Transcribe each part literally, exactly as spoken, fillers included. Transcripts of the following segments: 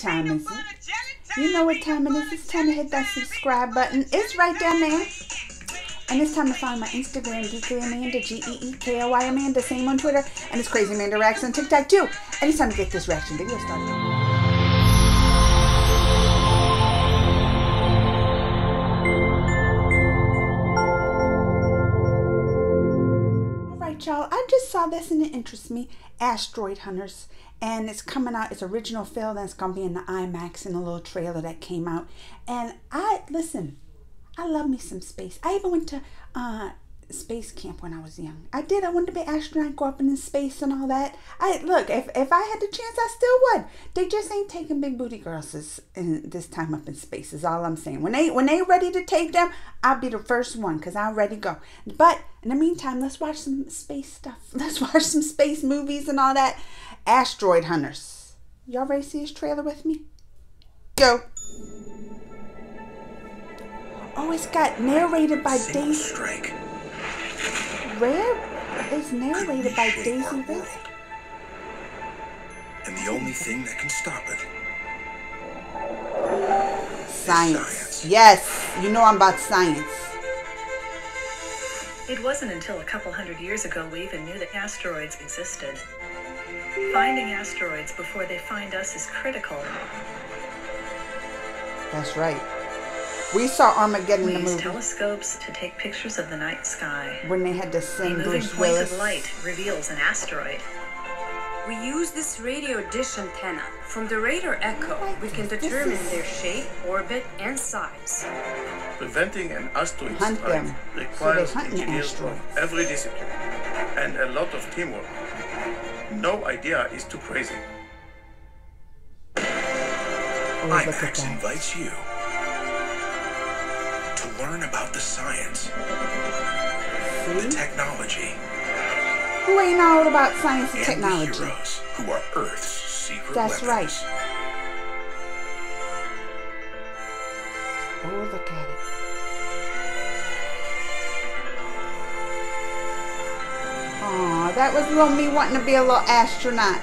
time is it? You know what time it is. It's time to hit that subscribe button. It's right down there. And it's time to find my Instagram, geeklyamanda, G E E K L Y Amanda, same on Twitter. And it's Crazy Amanda Reacts on TikTok too. And it's time to get this reaction video started. Y'all, I just saw this and it interests me, Asteroid Hunters, and it's coming out, it's original film that's gonna be in the IMAX, in a little trailer that came out. And I listen, I love me some space. I even went to uh space camp when I was young. I did. I wanted to be an astronaut, go up in space and all that. I look, if, if I had the chance, I still would. They just ain't taking big booty girls this, in, this time up in space is all I'm saying. When they when they ready to take them, I'll be the first one because I'll ready go. But in the meantime, let's watch some space stuff. Let's watch some space movies and all that. Asteroid Hunters. Y'all ready to see this trailer with me? Go. Oh, it's got narrated by Daisy. Rare is narrated by Daisy Ridley. And the only thing that can stop it. Science. science. Yes, you know I'm about science. It wasn't until a couple hundred years ago we even knew that asteroids existed. Finding asteroids before they find us is critical. That's right. We saw Armageddon we in the movie. We used telescopes to take pictures of the night sky. When they had to send the Bruce Willis. The moving point of light reveals an asteroid. We use this radio dish antenna. From the radar echo, we can determine is... their shape, orbit, and size. Preventing an asteroid hunt strike them. requires so engineers from every discipline and a lot of teamwork. No idea is too crazy. Oh, IMAX invites you to learn about the science, See? the technology, who ain't all about science and, and technology, the heroes who are Earth's secret That's weapons. right. Oh, look at it. Aw, that was little me wanting to be a little astronaut.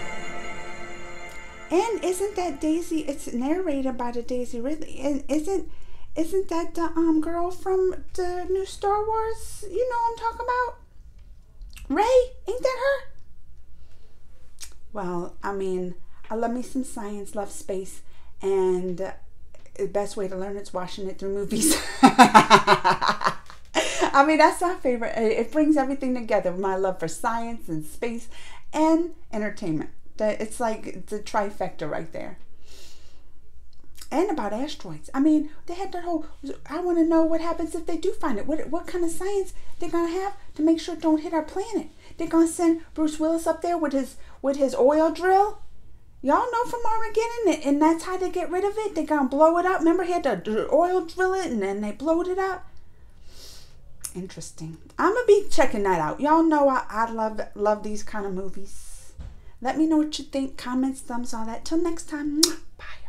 And isn't that Daisy? It's narrated by the Daisy Ridley, and isn't. Isn't that the um girl from the new Star Wars? You know what I'm talking about? Rey, ain't that her? Well, I mean, I love me some science, love space, and uh, the best way to learn it's watching it through movies. I mean, that's my favorite. It brings everything together, my love for science and space and entertainment. It's like the trifecta right there. And about asteroids. I mean, they had that whole, I want to know what happens if they do find it. What what kind of science they're going to have to make sure it don't hit our planet. They're going to send Bruce Willis up there with his with his oil drill. Y'all know from Armageddon, and that's how they get rid of it. They're going to blow it up. Remember, he had to oil drill it, and then they blowed it up. Interesting. I'm going to be checking that out. Y'all know I, I love, love these kind of movies. Let me know what you think. Comments, thumbs, all that. Till next time. Bye.